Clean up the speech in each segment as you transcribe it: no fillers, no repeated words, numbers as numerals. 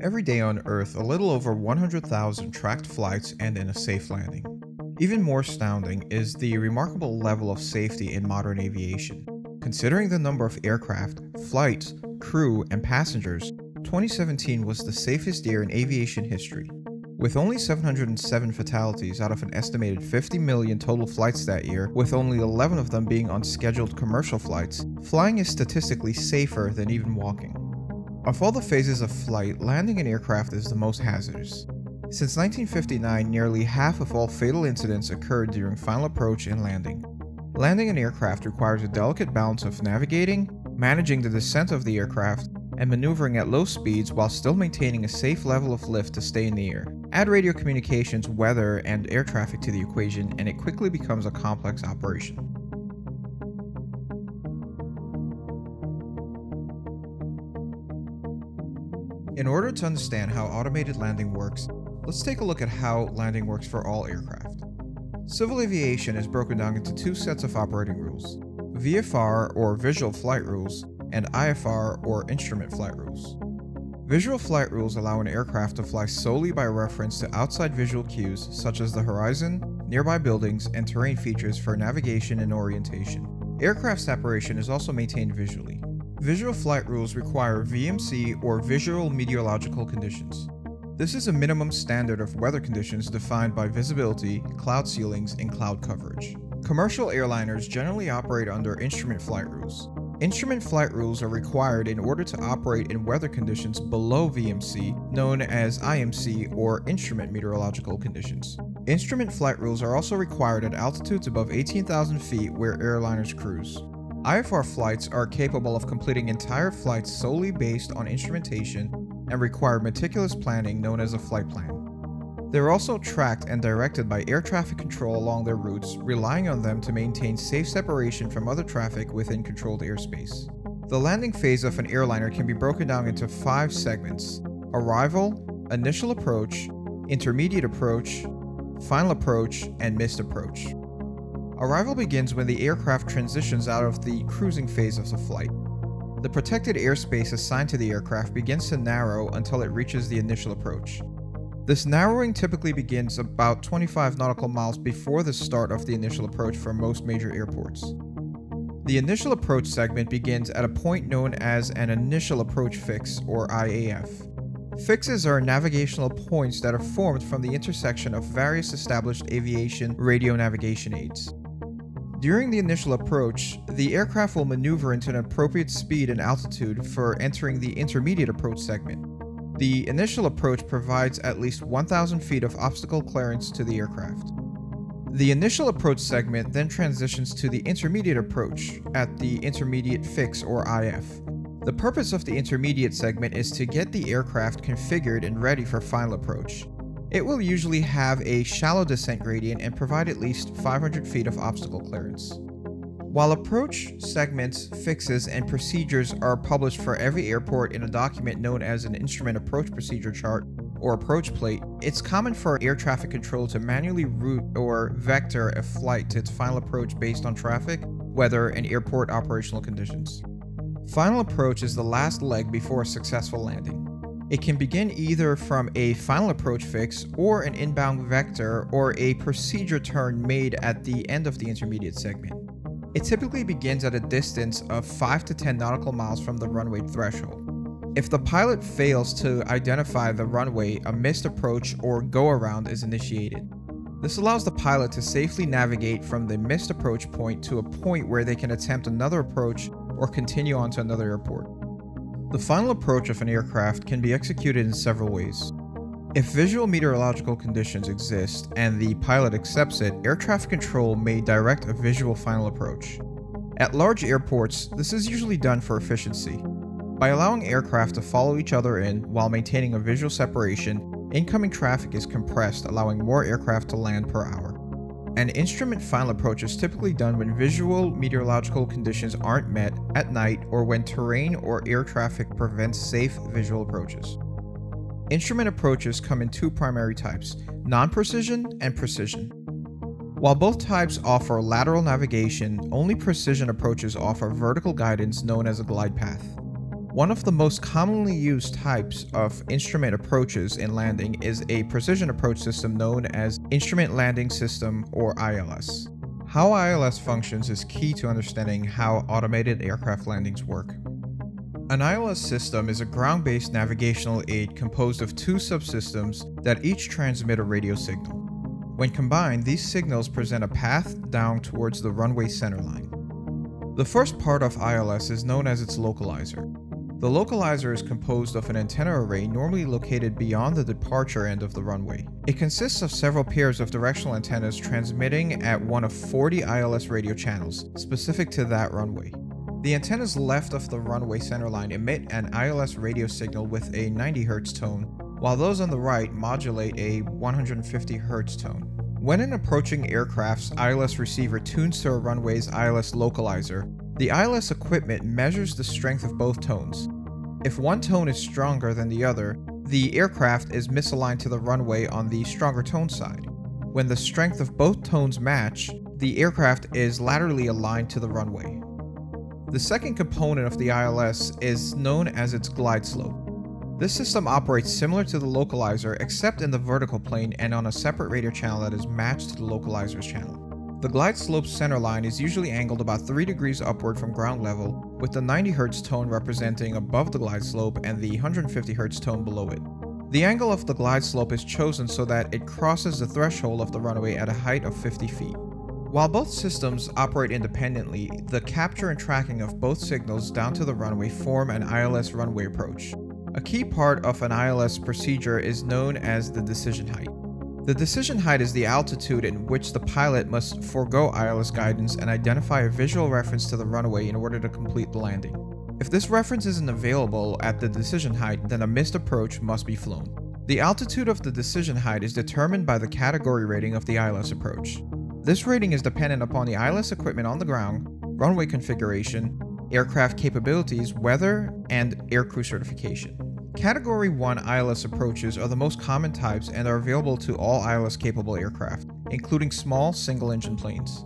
Every day on Earth, a little over 100,000 tracked flights end in a safe landing. Even more astounding is the remarkable level of safety in modern aviation. Considering the number of aircraft, flights, crew, and passengers, 2017 was the safest year in aviation history. With only 707 fatalities out of an estimated 50 million total flights that year, with only 11 of them being unscheduled commercial flights, flying is statistically safer than even walking. Of all the phases of flight, landing an aircraft is the most hazardous. Since 1959, nearly half of all fatal incidents occurred during final approach and landing. Landing an aircraft requires a delicate balance of navigating, managing the descent of the aircraft, and maneuvering at low speeds while still maintaining a safe level of lift to stay in the air. Add radio communications, weather, and air traffic to the equation, and it quickly becomes a complex operation. In order to understand how automated landing works, let's take a look at how landing works for all aircraft. Civil aviation is broken down into two sets of operating rules: VFR, or visual flight rules, and IFR, or instrument flight rules. Visual flight rules allow an aircraft to fly solely by reference to outside visual cues such as the horizon, nearby buildings, and terrain features for navigation and orientation. Aircraft separation is also maintained visually. Visual flight rules require VMC, or visual meteorological conditions. This is a minimum standard of weather conditions defined by visibility, cloud ceilings, and cloud coverage. Commercial airliners generally operate under instrument flight rules. Instrument flight rules are required in order to operate in weather conditions below VMC, known as IMC, or Instrument Meteorological Conditions. Instrument flight rules are also required at altitudes above 18,000 feet where airliners cruise. IFR flights are capable of completing entire flights solely based on instrumentation and require meticulous planning known as a flight plan. They're also tracked and directed by air traffic control along their routes, relying on them to maintain safe separation from other traffic within controlled airspace. The landing phase of an airliner can be broken down into 5 segments: arrival, initial approach, intermediate approach, final approach, and missed approach. Arrival begins when the aircraft transitions out of the cruising phase of the flight. The protected airspace assigned to the aircraft begins to narrow until it reaches the initial approach. This narrowing typically begins about 25 nautical miles before the start of the initial approach for most major airports. The initial approach segment begins at a point known as an initial approach fix, or IAF. Fixes are navigational points that are formed from the intersection of various established aviation radio navigation aids. During the initial approach, the aircraft will maneuver into an appropriate speed and altitude for entering the intermediate approach segment. The initial approach provides at least 1,000 feet of obstacle clearance to the aircraft. The initial approach segment then transitions to the intermediate approach at the intermediate fix, or IF. The purpose of the intermediate segment is to get the aircraft configured and ready for final approach. It will usually have a shallow descent gradient and provide at least 500 feet of obstacle clearance. While approach, segments, fixes, and procedures are published for every airport in a document known as an Instrument Approach Procedure Chart, or approach plate, it's common for air traffic control to manually route or vector a flight to its final approach based on traffic, weather, and airport operational conditions. Final approach is the last leg before a successful landing. It can begin either from a final approach fix, or an inbound vector, or a procedure turn made at the end of the intermediate segment. It typically begins at a distance of 5 to 10 nautical miles from the runway threshold. If the pilot fails to identify the runway, a missed approach or go-around is initiated. This allows the pilot to safely navigate from the missed approach point to a point where they can attempt another approach or continue on to another airport. The final approach of an aircraft can be executed in several ways. If visual meteorological conditions exist and the pilot accepts it, air traffic control may direct a visual final approach. At large airports, this is usually done for efficiency. By allowing aircraft to follow each other in while maintaining a visual separation, incoming traffic is compressed, allowing more aircraft to land per hour. An instrument final approach is typically done when visual meteorological conditions aren't met at night or when terrain or air traffic prevents safe visual approaches. Instrument approaches come in two primary types: non-precision and precision. While both types offer lateral navigation, only precision approaches offer vertical guidance known as a glide path. One of the most commonly used types of instrument approaches in landing is a precision approach system known as Instrument Landing System, or ILS. How ILS functions is key to understanding how automated aircraft landings work. An ILS system is a ground-based navigational aid composed of two subsystems that each transmit a radio signal. When combined, these signals present a path down towards the runway centerline. The first part of ILS is known as its localizer. The localizer is composed of an antenna array normally located beyond the departure end of the runway. It consists of several pairs of directional antennas transmitting at one of 40 ILS radio channels specific to that runway. The antennas left of the runway centerline emit an ILS radio signal with a 90 Hz tone, while those on the right modulate a 150 Hz tone. When an approaching aircraft's ILS receiver tunes to a runway's ILS localizer, the ILS equipment measures the strength of both tones. If one tone is stronger than the other, the aircraft is misaligned to the runway on the stronger tone side. When the strength of both tones match, the aircraft is laterally aligned to the runway. The second component of the ILS is known as its glide slope. This system operates similar to the localizer except in the vertical plane and on a separate radio channel that is matched to the localizer's channel. The glide slope's centerline is usually angled about 3 degrees upward from ground level, with the 90 Hz tone representing above the glide slope and the 150 Hz tone below it. The angle of the glide slope is chosen so that it crosses the threshold of the runway at a height of 50 feet. While both systems operate independently, the capture and tracking of both signals down to the runway form an ILS runway approach. A key part of an ILS procedure is known as the decision height. The decision height is the altitude in which the pilot must forego ILS guidance and identify a visual reference to the runway in order to complete the landing. If this reference isn't available at the decision height, then a missed approach must be flown. The altitude of the decision height is determined by the category rating of the ILS approach. This rating is dependent upon the ILS equipment on the ground, runway configuration, aircraft capabilities, weather, and aircrew certification. Category 1 ILS approaches are the most common types and are available to all ILS-capable aircraft, including small, single-engine planes.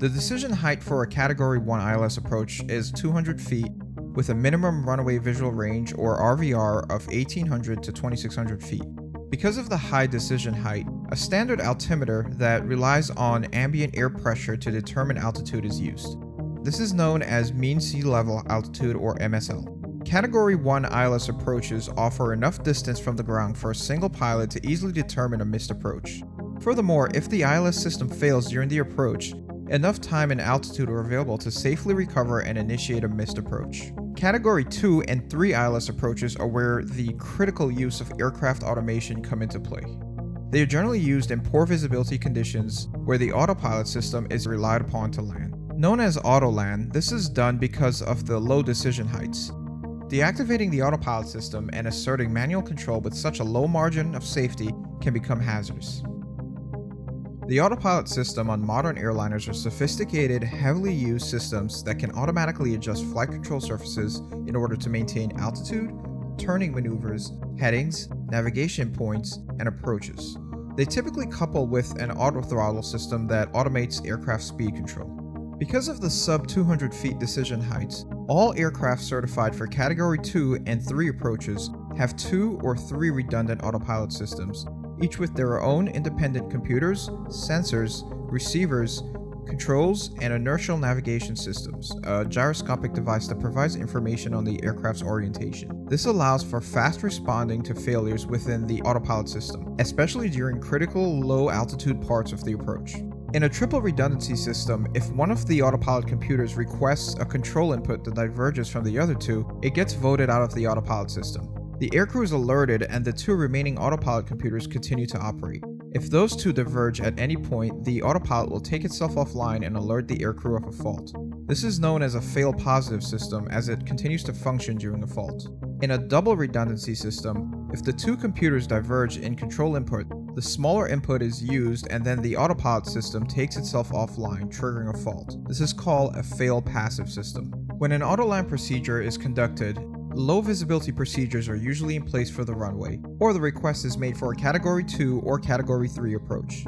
The decision height for a Category 1 ILS approach is 200 feet with a minimum runway visual range, or RVR, of 1,800 to 2,600 feet. Because of the high decision height, a standard altimeter that relies on ambient air pressure to determine altitude is used. This is known as mean sea level altitude, or MSL. Category 1 ILS approaches offer enough distance from the ground for a single pilot to easily determine a missed approach. Furthermore, if the ILS system fails during the approach, enough time and altitude are available to safely recover and initiate a missed approach. Category 2 and 3 ILS approaches are where the critical use of aircraft automation come into play. They are generally used in poor visibility conditions where the autopilot system is relied upon to land. Known as autoland, this is done because of the low decision heights. Deactivating the autopilot system and asserting manual control with such a low margin of safety can become hazardous. The autopilot system on modern airliners are sophisticated, heavily used systems that can automatically adjust flight control surfaces in order to maintain altitude, turning maneuvers, headings, navigation points, and approaches. They typically couple with an autothrottle system that automates aircraft speed control. Because of the sub-200 feet decision heights, all aircraft certified for Category 2 and 3 approaches have 2 or 3 redundant autopilot systems, each with their own independent computers, sensors, receivers, controls, and inertial navigation systems, a gyroscopic device that provides information on the aircraft's orientation. This allows for fast responding to failures within the autopilot system, especially during critical low-altitude parts of the approach. In a triple redundancy system, if one of the autopilot computers requests a control input that diverges from the other two, it gets voted out of the autopilot system. The aircrew is alerted and the two remaining autopilot computers continue to operate. If those two diverge at any point, the autopilot will take itself offline and alert the aircrew of a fault. This is known as a fail-positive system as it continues to function during a fault. In a double redundancy system, if the two computers diverge in control input, the smaller input is used and then the autopilot system takes itself offline, triggering a fault. This is called a fail-passive system. When an autoland procedure is conducted, low visibility procedures are usually in place for the runway, or the request is made for a Category 2 or Category 3 approach.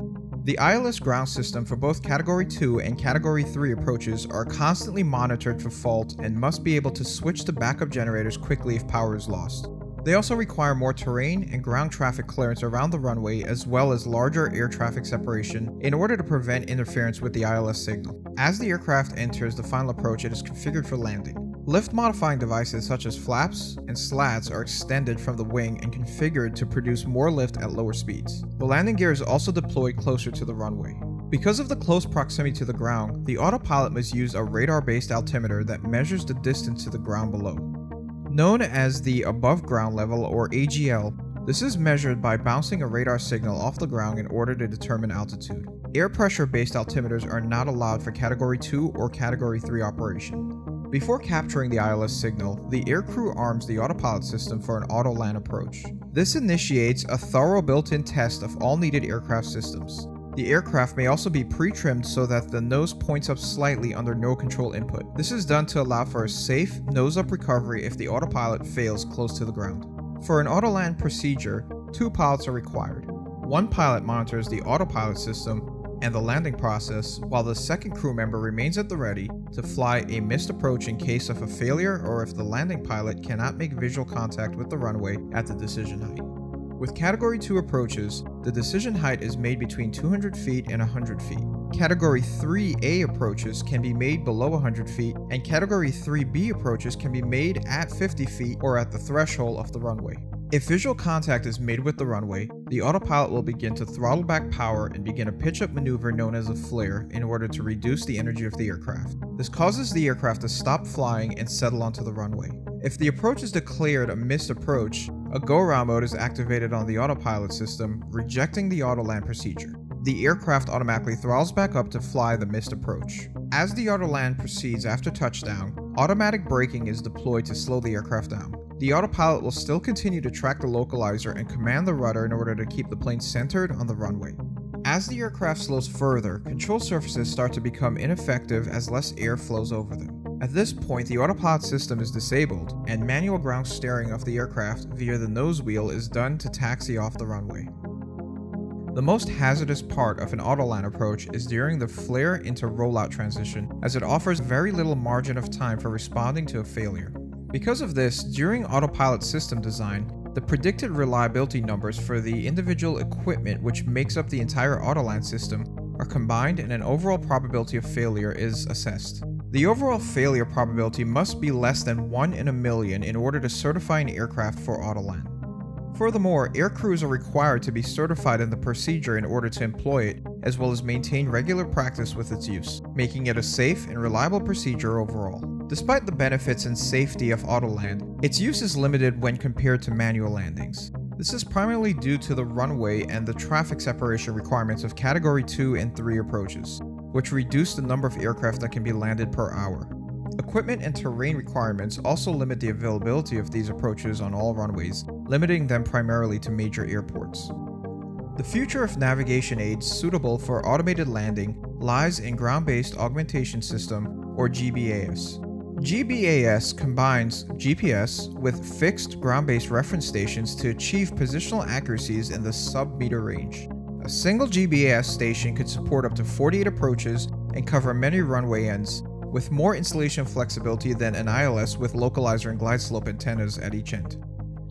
The ILS ground system for both Category 2 and Category 3 approaches are constantly monitored for fault and must be able to switch to backup generators quickly if power is lost. They also require more terrain and ground traffic clearance around the runway as well as larger air traffic separation in order to prevent interference with the ILS signal. As the aircraft enters the final approach, it is configured for landing. Lift modifying devices such as flaps and slats are extended from the wing and configured to produce more lift at lower speeds. The landing gear is also deployed closer to the runway. Because of the close proximity to the ground, the autopilot must use a radar-based altimeter that measures the distance to the ground below. Known as the above ground level or AGL, this is measured by bouncing a radar signal off the ground in order to determine altitude. Air pressure-based altimeters are not allowed for Category 2 or Category 3 operation. Before capturing the ILS signal, the aircrew arms the autopilot system for an auto-land approach. This initiates a thorough built-in test of all needed aircraft systems. The aircraft may also be pre-trimmed so that the nose points up slightly under no control input. This is done to allow for a safe, nose-up recovery if the autopilot fails close to the ground. For an auto-land procedure, two pilots are required. One pilot monitors the autopilot system and the landing process, while the second crew member remains at the ready to fly a missed approach in case of a failure or if the landing pilot cannot make visual contact with the runway at the decision height. With Category 2 approaches, the decision height is made between 200 feet and 100 feet. Category 3A approaches can be made below 100 feet, and Category 3B approaches can be made at 50 feet or at the threshold of the runway. If visual contact is made with the runway, the autopilot will begin to throttle back power and begin a pitch-up maneuver known as a flare in order to reduce the energy of the aircraft. This causes the aircraft to stop flying and settle onto the runway. If the approach is declared a missed approach, a go-around mode is activated on the autopilot system, rejecting the auto-land procedure. The aircraft automatically throttles back up to fly the missed approach. As the auto-land proceeds after touchdown, automatic braking is deployed to slow the aircraft down. The autopilot will still continue to track the localizer and command the rudder in order to keep the plane centered on the runway. As the aircraft slows further, control surfaces start to become ineffective as less air flows over them. At this point, the autopilot system is disabled, and manual ground steering of the aircraft via the nose wheel is done to taxi off the runway. The most hazardous part of an autoland approach is during the flare into rollout transition, as it offers very little margin of time for responding to a failure. Because of this, during autopilot system design, the predicted reliability numbers for the individual equipment which makes up the entire autoland system are combined and an overall probability of failure is assessed. The overall failure probability must be less than 1 in a million in order to certify an aircraft for autoland. Furthermore, aircrews are required to be certified in the procedure in order to employ it, as well as maintain regular practice with its use, making it a safe and reliable procedure overall. Despite the benefits and safety of autoland, its use is limited when compared to manual landings. This is primarily due to the runway and the traffic separation requirements of Category 2 and 3 approaches, which reduce the number of aircraft that can be landed per hour. Equipment and terrain requirements also limit the availability of these approaches on all runways, limiting them primarily to major airports. The future of navigation aids suitable for automated landing lies in Ground-Based Augmentation System, or GBAS. GBAS combines GPS with fixed ground-based reference stations to achieve positional accuracies in the sub-meter range. A single GBAS station could support up to 48 approaches and cover many runway ends, with more installation flexibility than an ILS with localizer and glide slope antennas at each end.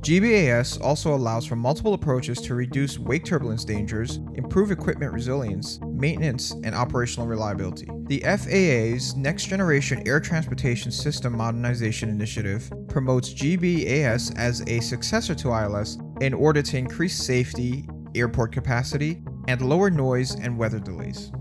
GBAS also allows for multiple approaches to reduce wake turbulence dangers, improve equipment resilience, maintenance, and operational reliability. The FAA's Next Generation Air Transportation System Modernization Initiative promotes GBAS as a successor to ILS in order to increase safety, airport capacity, and lower noise and weather delays.